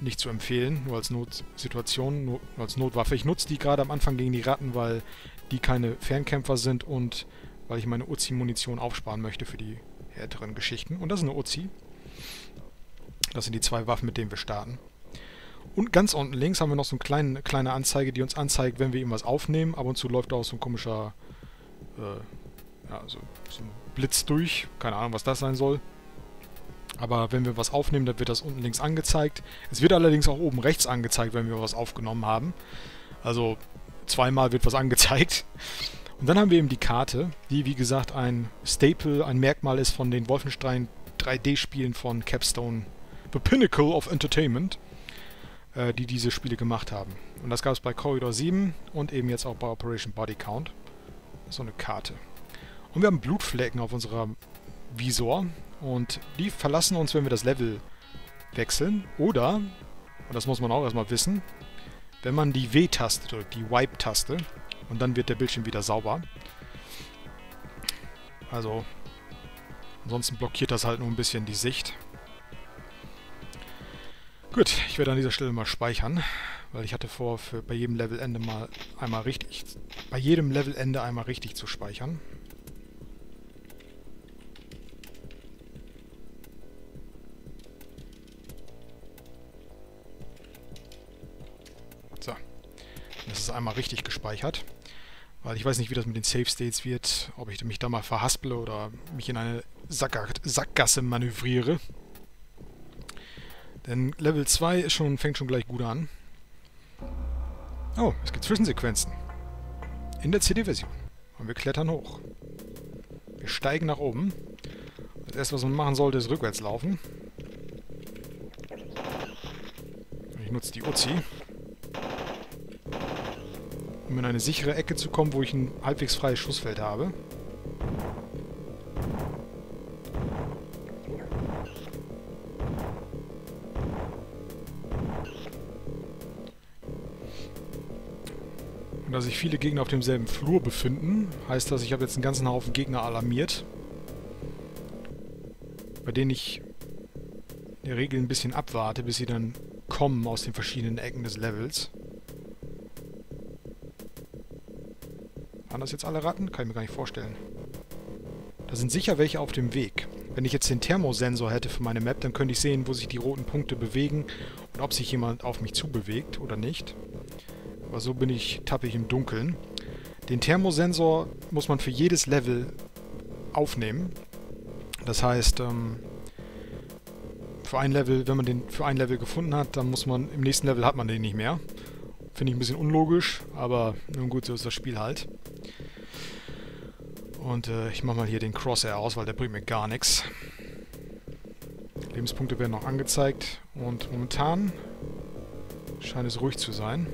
nicht zu empfehlen, nur als Notsituation, nur als Notwaffe. Ich nutze die gerade am Anfang gegen die Ratten, weil die keine Fernkämpfer sind und weil ich meine Uzi-Munition aufsparen möchte für die härteren Geschichten. Und das ist eine Uzi. Das sind die zwei Waffen, mit denen wir starten. Und ganz unten links haben wir noch so eine kleine Anzeige, die uns anzeigt, wenn wir irgendwas aufnehmen. Ab und zu läuft da auch so ein komischer ja, so ein Blitz durch. Keine Ahnung, was das sein soll. Aber wenn wir was aufnehmen, dann wird das unten links angezeigt. Es wird allerdings auch oben rechts angezeigt, wenn wir was aufgenommen haben. Also zweimal wird was angezeigt. Und dann haben wir eben die Karte, die wie gesagt ein Staple, ein Merkmal ist von den Wolfenstein 3D-Spielen von Capstone, The Pinnacle of Entertainment, die diese Spiele gemacht haben. Und das gab es bei Corridor 7 und eben jetzt auch bei Operation Body Count. So eine Karte. Und wir haben Blutflecken auf unserer Visor. Und die verlassen uns, wenn wir das Level wechseln. Oder, und das muss man auch erstmal wissen, wenn man die W-Taste drückt, die Wipe-Taste, und dann wird der Bildschirm wieder sauber. Also, ansonsten blockiert das halt nur ein bisschen die Sicht. Gut, ich werde an dieser Stelle mal speichern, weil ich hatte vor, bei jedem Levelende einmal richtig zu speichern. So, das ist einmal richtig gespeichert, weil ich weiß nicht, wie das mit den Save States wird, ob ich mich da mal verhaspele oder mich in eine Sackgasse manövriere. Denn Level 2 ist schon, fängt schon gleich gut an. Oh, es gibt Zwischensequenzen. In der CD-Version. Und wir klettern hoch. Wir steigen nach oben. Das erste, was man machen sollte, ist rückwärts laufen. Ich nutze die Uzi, um in eine sichere Ecke zu kommen, wo ich ein halbwegs freies Schussfeld habe. Und da sich viele Gegner auf demselben Flur befinden, heißt das, ich habe jetzt einen ganzen Haufen Gegner alarmiert, bei denen ich in der Regel ein bisschen abwarte, bis sie dann kommen aus den verschiedenen Ecken des Levels. Waren das jetzt alle Ratten? Kann ich mir gar nicht vorstellen. Da sind sicher welche auf dem Weg. Wenn ich jetzt den Thermosensor hätte für meine Map, dann könnte ich sehen, wo sich die roten Punkte bewegen und ob sich jemand auf mich zubewegt oder nicht. Aber so tappe ich im Dunkeln. Den Thermosensor muss man für jedes Level aufnehmen. Das heißt, wenn man den für ein Level gefunden hat, dann muss man, im nächsten Level hat man den nicht mehr. Finde ich ein bisschen unlogisch, aber nun gut, so ist das Spiel halt. Und ich mache mal hier den Crosshair aus, weil der bringt mir gar nichts. Lebenspunkte werden noch angezeigt und momentan scheint es ruhig zu sein.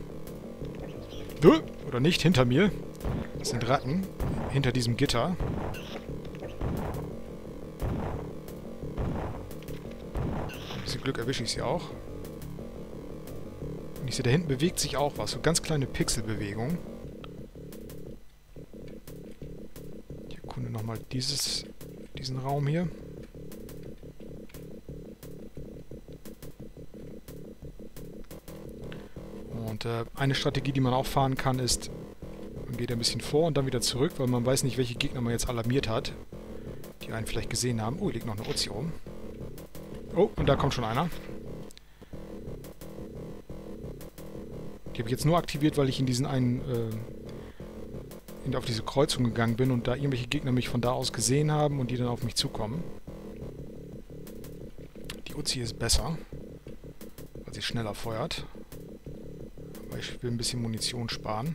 Oder nicht, hinter mir. Das sind Ratten. Hinter diesem Gitter. Ein bisschen Glück erwische ich sie auch. Und ich sehe, da hinten bewegt sich auch was. So ganz kleine Pixelbewegungen. Ich erkunde nochmal diesen Raum hier. Eine Strategie, die man auch fahren kann, ist, man geht ein bisschen vor und dann wieder zurück, weil man weiß nicht, welche Gegner man jetzt alarmiert hat, die einen vielleicht gesehen haben. Oh, hier liegt noch eine Uzi rum. Oh, und da kommt schon einer. Die habe ich jetzt nur aktiviert, weil ich in diesen einen, auf diese Kreuzung gegangen bin und da irgendwelche Gegner mich von da aus gesehen haben und die dann auf mich zukommen. Die Uzi ist besser, weil sie schneller feuert. Ich will ein bisschen Munition sparen.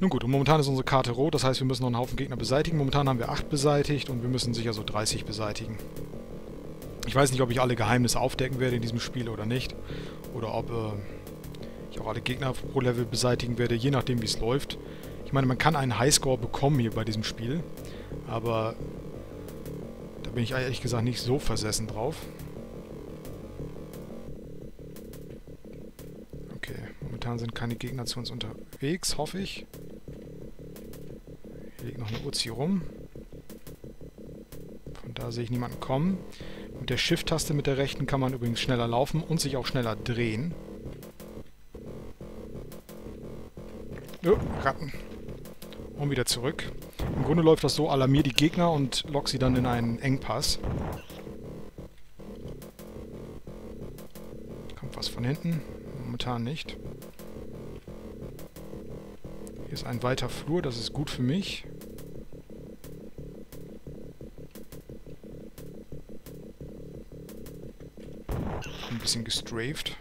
Nun gut, und momentan ist unsere Karte rot, das heißt, wir müssen noch einen Haufen Gegner beseitigen. Momentan haben wir 8 beseitigt und wir müssen sicher so 30 beseitigen. Ich weiß nicht, ob ich alle Geheimnisse aufdecken werde in diesem Spiel oder nicht. Oder ob ich auch alle Gegner pro Level beseitigen werde, je nachdem, wie es läuft. Ich meine, man kann einen Highscore bekommen hier bei diesem Spiel, aber da bin ich ehrlich gesagt nicht so versessen drauf. Sind keine Gegner zu uns unterwegs, hoffe ich. Hier liegt noch eine Uzi rum. Von da sehe ich niemanden kommen. Mit der Shift-Taste mit der rechten kann man übrigens schneller laufen und sich auch schneller drehen. Oh, Ratten. Und wieder zurück. Im Grunde läuft das so, alarmier die Gegner und lock sie dann in einen Engpass. Kommt was von hinten? Momentan nicht. Hier ist ein weiter Flur, das ist gut für mich. Ein bisschen gestraft.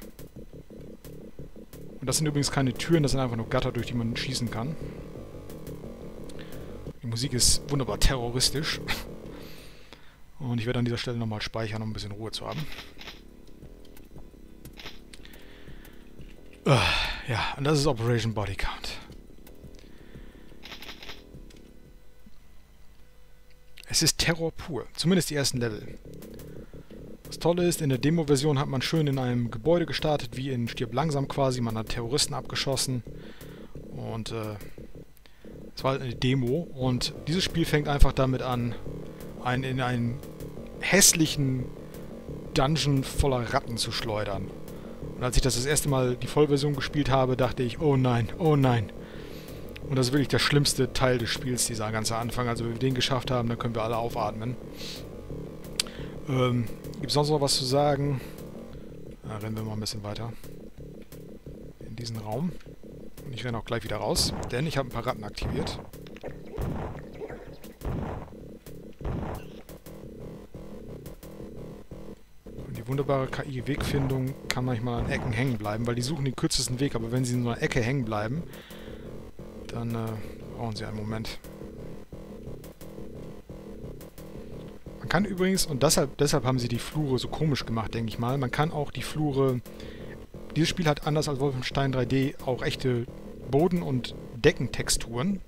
Und das sind übrigens keine Türen, das sind einfach nur Gatter, durch die man schießen kann. Die Musik ist wunderbar terroristisch. Und ich werde an dieser Stelle nochmal speichern, um ein bisschen Ruhe zu haben. Ja, und das ist Operation Body Count. Es ist Terror pur, zumindest die ersten Level. Das Tolle ist, in der Demo-Version hat man schön in einem Gebäude gestartet, wie in Stirb langsam quasi. Man hat Terroristen abgeschossen und es war halt eine Demo. Und dieses Spiel fängt einfach damit an, in einen hässlichen Dungeon voller Ratten zu schleudern. Und als ich das erste Mal die Vollversion gespielt habe, dachte ich, oh nein, oh nein. Und das ist wirklich der schlimmste Teil des Spiels, dieser ganze Anfang. Also wenn wir den geschafft haben, dann können wir alle aufatmen. Gibt es sonst noch was zu sagen? Na, rennen wir mal ein bisschen weiter. In diesen Raum. Und ich renne auch gleich wieder raus, denn ich habe ein paar Ratten aktiviert. Und die wunderbare KI-Wegfindung kann manchmal an Ecken hängen bleiben, weil die suchen den kürzesten Weg. Aber wenn sie in so einer Ecke hängen bleiben, dann brauchen sie einen Moment. Man kann übrigens, und deshalb haben sie die Flure so komisch gemacht, denke ich mal, man kann auch die Flure... Dieses Spiel hat anders als Wolfenstein 3D auch echte Boden- und Deckentexturen.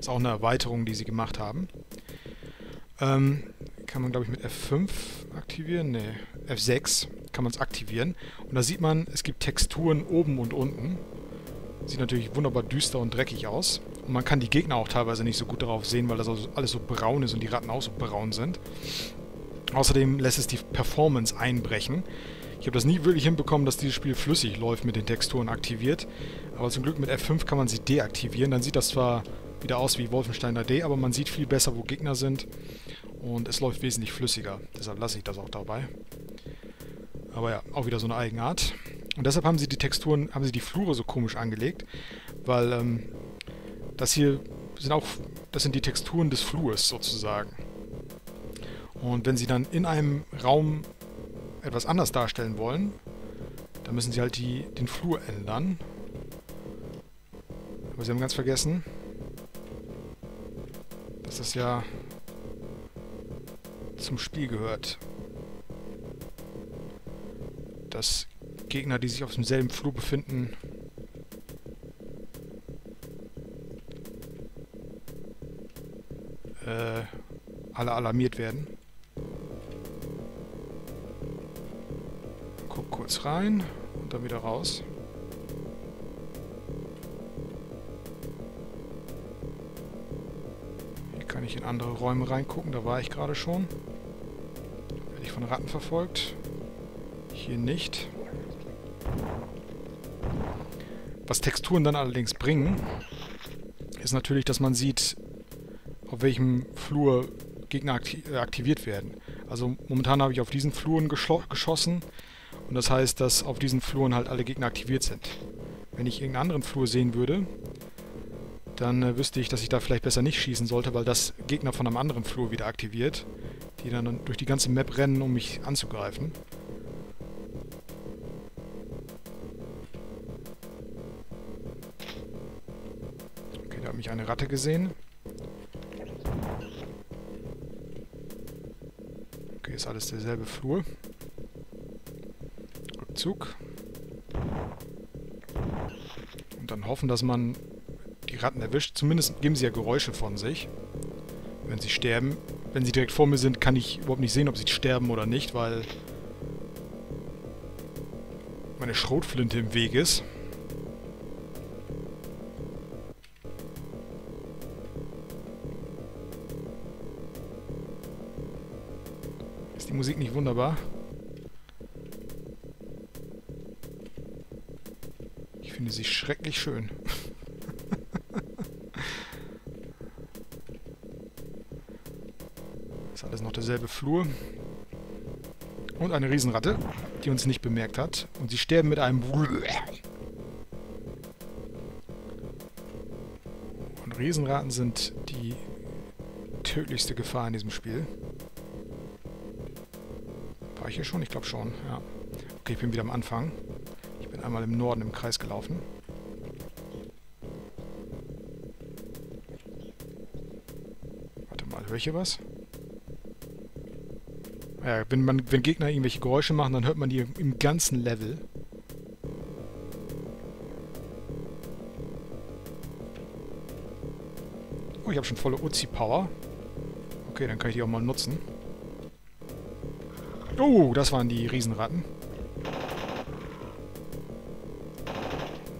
Ist auch eine Erweiterung, die sie gemacht haben. Kann man, glaube ich, mit F5 aktivieren? Ne, F6 kann man es aktivieren. Und da sieht man, es gibt Texturen oben und unten. Sieht natürlich wunderbar düster und dreckig aus. Und man kann die Gegner auch teilweise nicht so gut darauf sehen, weil das alles so braun ist und die Ratten auch so braun sind. Außerdem lässt es die Performance einbrechen. Ich habe das nie wirklich hinbekommen, dass dieses Spiel flüssig läuft mit den Texturen aktiviert. Aber zum Glück mit F5 kann man sie deaktivieren. Dann sieht das zwar wieder aus wie Wolfenstein 3D, aber man sieht viel besser, wo Gegner sind. Und es läuft wesentlich flüssiger. Deshalb lasse ich das auch dabei. Aber ja, auch wieder so eine Eigenart. Und deshalb haben sie die Texturen, haben sie die Flure so komisch angelegt, weil das hier sind auch, das sind die Texturen des Flurs sozusagen. Und wenn sie dann in einem Raum etwas anders darstellen wollen, dann müssen sie halt den Flur ändern. Aber sie haben ganz vergessen, dass das ja zum Spiel gehört. Das Gegner, die sich auf demselben Flur befinden, alle alarmiert werden. Guck kurz rein und dann wieder raus. Hier kann ich in andere Räume reingucken, da war ich gerade schon. Werde ich von Ratten verfolgt. Hier nicht. Was Texturen dann allerdings bringen, ist natürlich, dass man sieht, auf welchem Flur Gegner aktiviert werden. Also momentan habe ich auf diesen Fluren geschossen und das heißt, dass auf diesen Fluren halt alle Gegner aktiviert sind. Wenn ich irgendeinen anderen Flur sehen würde, dann wüsste ich, dass ich da vielleicht besser nicht schießen sollte, weil das Gegner von einem anderen Flur wieder aktiviert, die dann durch die ganze Map rennen, um mich anzugreifen. Ich habe eine Ratte gesehen. Okay, ist alles derselbe Flur. Rückzug. Und dann hoffen, dass man die Ratten erwischt. Zumindest geben sie ja Geräusche von sich, wenn sie sterben. Wenn sie direkt vor mir sind, kann ich überhaupt nicht sehen, ob sie sterben oder nicht, weil meine Schrotflinte im Weg ist. Die Musik nicht wunderbar. Ich finde sie schrecklich schön. Ist alles noch derselbe Flur. Und eine Riesenratte, die uns nicht bemerkt hat. Und sie sterben mit einem... Und Riesenratten sind die tödlichste Gefahr in diesem Spiel. War ich hier schon? Ich glaube schon, ja. Okay, ich bin wieder am Anfang. Ich bin einmal im Norden im Kreis gelaufen. Warte mal, höre ich hier was? Ja, wenn Gegner irgendwelche Geräusche machen, dann hört man die im ganzen Level. Oh, ich habe schon volle Uzi-Power. Okay, dann kann ich die auch mal nutzen. Oh, das waren die Riesenratten.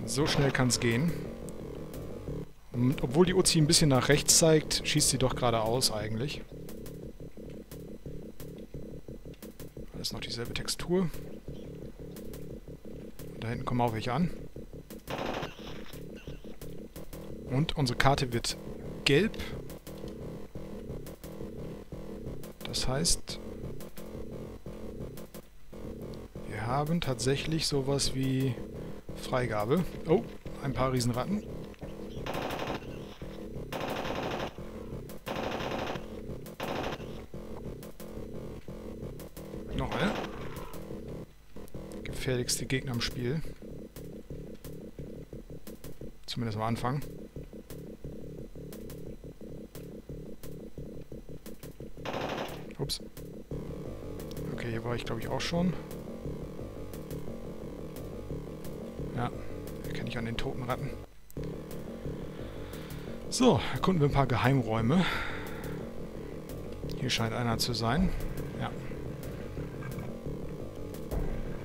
So schnell kann es gehen. Und obwohl die Uzi ein bisschen nach rechts zeigt, schießt sie doch geradeaus eigentlich. Alles noch dieselbe Textur. Da hinten kommen auch welche an. Und unsere Karte wird gelb. Das heißt, wir haben tatsächlich sowas wie Freigabe. Oh, ein paar Riesenratten. Noch eine. Gefährlichste Gegner im Spiel. Zumindest am Anfang. Ups. Okay, hier war ich glaube ich auch schon. Ja, erkenne ich an den toten Ratten. So, erkunden wir ein paar Geheimräume. Hier scheint einer zu sein. Ja.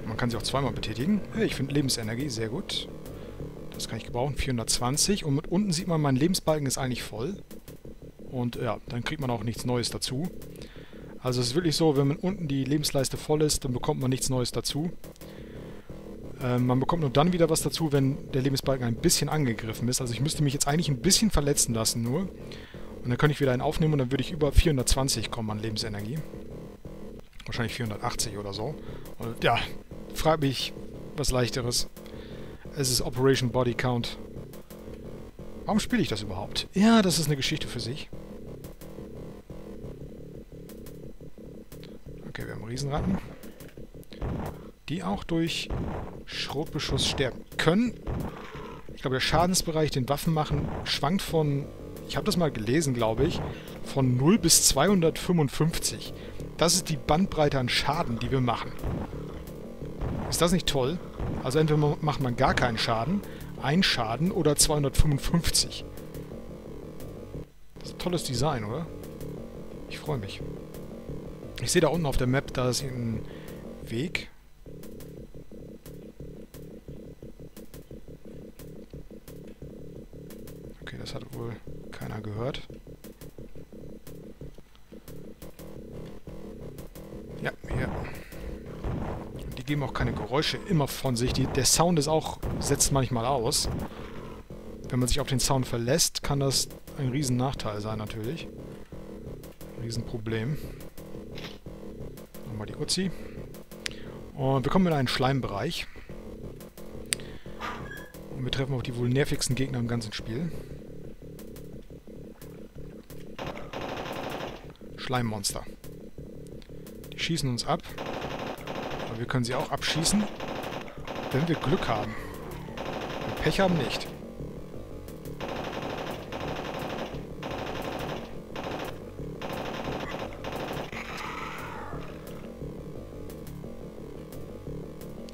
Man kann sie auch zweimal betätigen. Ich finde Lebensenergie sehr gut. Das kann ich gebrauchen. 420. Und mit unten sieht man, mein Lebensbalken ist eigentlich voll. Und ja, dann kriegt man auch nichts Neues dazu. Also es ist wirklich so, wenn man unten die Lebensleiste voll ist, dann bekommt man nichts Neues dazu. Man bekommt nur dann wieder was dazu, wenn der Lebensbalken ein bisschen angegriffen ist. Also ich müsste mich jetzt eigentlich ein bisschen verletzen lassen nur. Und dann könnte ich wieder einen aufnehmen und dann würde ich über 420 kommen an Lebensenergie. Wahrscheinlich 480 oder so. Und ja, frag mich was Leichteres. Es ist Operation Body Count. Warum spiele ich das überhaupt? Ja, das ist eine Geschichte für sich. Okay, wir haben Riesenratten. Die auch durch Schrotbeschuss sterben können. Ich glaube, der Schadensbereich, den Waffen machen, schwankt von, ich habe das mal gelesen, glaube ich, von 0 bis 255. Das ist die Bandbreite an Schaden, die wir machen. Ist das nicht toll? Also entweder macht man gar keinen Schaden, einen Schaden oder 255. Das ist ein tolles Design, oder? Ich freue mich. Ich sehe da unten auf der Map, da ist ein Weg. Das hat wohl keiner gehört. Ja, hier. Die geben auch keine Geräusche immer von sich. Der Sound ist auch, setzt manchmal aus. Wenn man sich auf den Sound verlässt, kann das ein riesen Nachteil sein natürlich. Ein Riesenproblem. Nochmal die Uzi. Und wir kommen in einen Schleimbereich. Und wir treffen auf die wohl nervigsten Gegner im ganzen Spiel. Schleimmonster. Die schießen uns ab. Aber wir können sie auch abschießen, wenn wir Glück haben. Wenn wir Pech haben, nicht.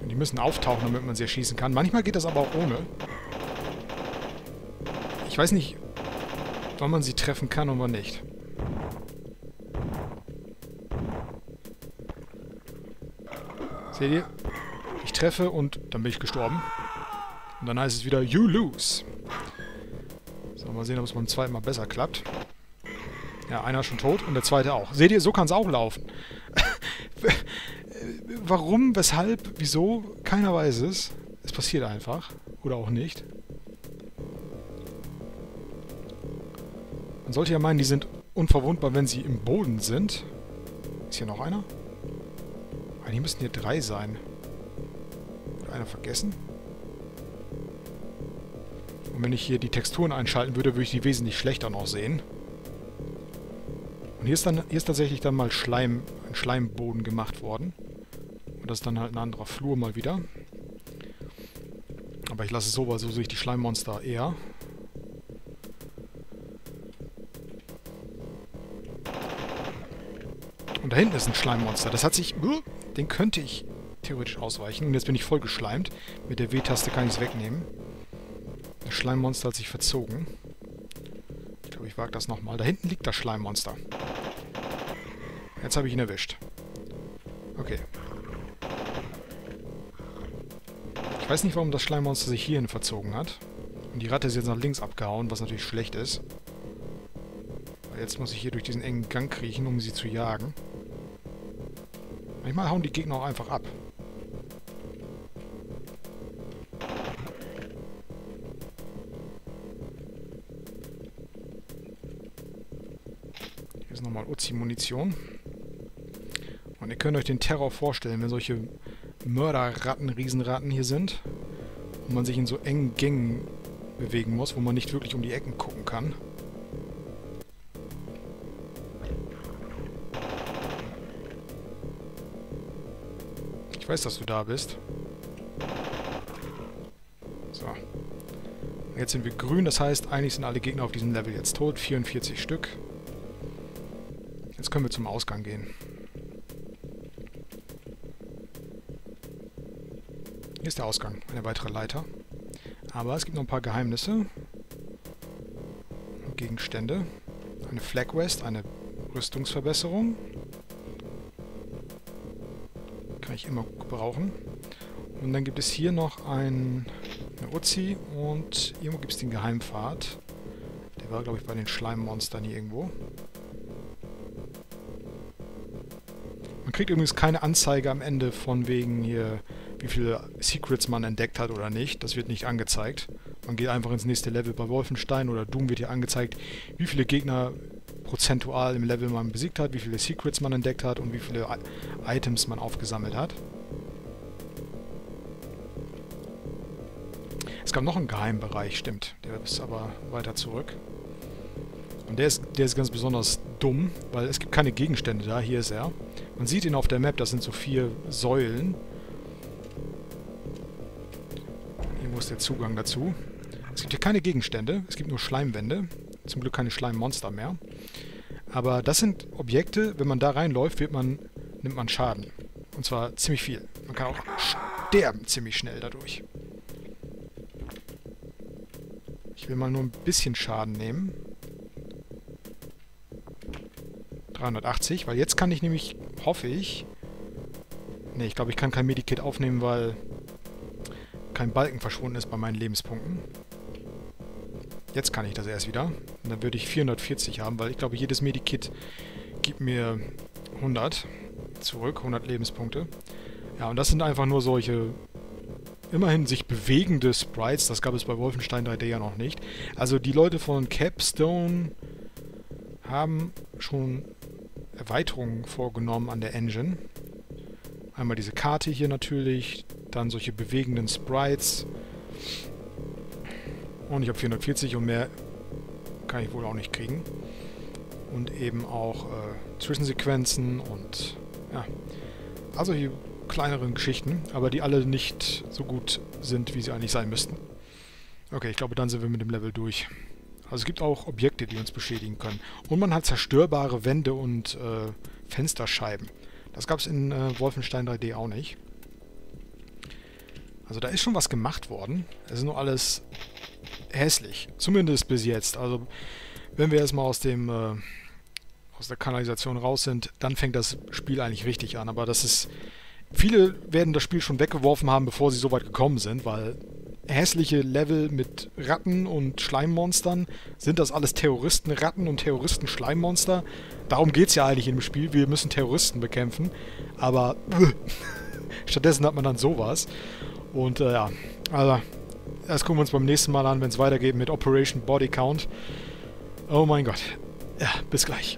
Und die müssen auftauchen, damit man sie erschießen kann. Manchmal geht das aber auch ohne. Ich weiß nicht, wann man sie treffen kann und wann nicht. Seht ihr? Ich treffe und dann bin ich gestorben. Und dann heißt es wieder, you lose. So, mal sehen, ob es beim zweiten Mal besser klappt. Ja, einer ist schon tot und der zweite auch. Seht ihr, so kann es auch laufen. Warum, weshalb, wieso? Keiner weiß es. Es passiert einfach. Oder auch nicht. Man sollte ja meinen, die sind unverwundbar, wenn sie im Boden sind. Ist hier noch einer? Hier müssten hier drei sein. Hat einer vergessen? Und wenn ich hier die Texturen einschalten würde, würde ich die wesentlich schlechter noch sehen. Und hier ist tatsächlich dann mal Schleim, ein Schleimboden gemacht worden. Und das ist dann halt ein anderer Flur mal wieder. Aber ich lasse es so, weil so sehe ich die Schleimmonster eher. Und da hinten ist ein Schleimmonster. Das hat sich... Den könnte ich theoretisch ausweichen. Und jetzt bin ich voll geschleimt. Mit der W-Taste kann ich es wegnehmen. Das Schleimmonster hat sich verzogen. Ich glaube, ich wage das nochmal. Da hinten liegt das Schleimmonster. Jetzt habe ich ihn erwischt. Okay. Ich weiß nicht, warum das Schleimmonster sich hierhin verzogen hat. Und die Ratte ist jetzt nach links abgehauen, was natürlich schlecht ist. Weil jetzt muss ich hier durch diesen engen Gang kriechen, um sie zu jagen. Manchmal hauen die Gegner auch einfach ab. Hier ist nochmal Uzi-Munition. Und ihr könnt euch den Terror vorstellen, wenn solche Mörderratten, Riesenratten hier sind und man sich in so engen Gängen bewegen muss, wo man nicht wirklich um die Ecken gucken kann. Ich weiß, dass du da bist. So. Jetzt sind wir grün, das heißt, eigentlich sind alle Gegner auf diesem Level jetzt tot. 44 Stück. Jetzt können wir zum Ausgang gehen. Hier ist der Ausgang, eine weitere Leiter. Aber es gibt noch ein paar Geheimnisse. Gegenstände. Eine Flag West, eine Rüstungsverbesserung. Kann ich immer gebrauchen. Und dann gibt es hier noch eine Uzi und irgendwo gibt es den Geheimpfad. Der war, glaube ich, bei den Schleimmonstern hier irgendwo. Man kriegt übrigens keine Anzeige am Ende von wegen hier, wie viele Secrets man entdeckt hat oder nicht. Das wird nicht angezeigt. Man geht einfach ins nächste Level. Bei Wolfenstein oder Doom wird hier angezeigt, wie viele Gegner prozentual im Level man besiegt hat, wie viele Secrets man entdeckt hat und wie viele Items man aufgesammelt hat. Es gab noch einen Geheimbereich, stimmt. Der ist aber weiter zurück. Und der ist ganz besonders dumm, weil es gibt keine Gegenstände da. Hier ist er. Man sieht ihn auf der Map, das sind so 4 Säulen. Ist der Zugang dazu. Es gibt hier keine Gegenstände, es gibt nur Schleimwände. Zum Glück keine Schleimmonster mehr. Aber das sind Objekte, wenn man da reinläuft, nimmt man Schaden. Und zwar ziemlich viel. Man kann auch sterben ziemlich schnell dadurch. Ich will mal nur ein bisschen Schaden nehmen. 380, weil jetzt kann ich nämlich, hoffe ich... Ne, ich glaube, ich kann kein Medikit aufnehmen, weil... kein Balken verschwunden ist bei meinen Lebenspunkten. Jetzt kann ich das erst wieder. Und dann würde ich 440 haben, weil ich glaube, jedes Medikit gibt mir 100 zurück, 100 Lebenspunkte. Ja, und das sind einfach nur solche immerhin sich bewegende Sprites. Das gab es bei Wolfenstein 3D ja noch nicht. Also die Leute von Capstone haben schon Erweiterungen vorgenommen an der Engine. Einmal diese Karte hier natürlich, dann solche bewegenden Sprites. Und ich habe 440 und mehr kann ich wohl auch nicht kriegen. Und eben auch Zwischensequenzen und ja, also hier kleineren Geschichten, aber die alle nicht so gut sind, wie sie eigentlich sein müssten. Okay, ich glaube, dann sind wir mit dem Level durch. Also es gibt auch Objekte, die uns beschädigen können. Und man hat zerstörbare Wände und Fensterscheiben. Das gab es in Wolfenstein 3D auch nicht. Also da ist schon was gemacht worden. Es ist nur alles hässlich. Zumindest bis jetzt. Also wenn wir erstmal aus der Kanalisation raus sind, dann fängt das Spiel eigentlich richtig an. Aber das ist... Viele werden das Spiel schon weggeworfen haben, bevor sie so weit gekommen sind, weil hässliche Level mit Ratten und Schleimmonstern, sind das alles Terroristenratten und Terroristen-Schleimmonster? Darum geht es ja eigentlich im Spiel, wir müssen Terroristen bekämpfen, aber stattdessen hat man dann sowas. Und ja, also, das gucken wir uns beim nächsten Mal an, wenn es weitergeht mit Operation Body Count. Oh mein Gott, ja, bis gleich.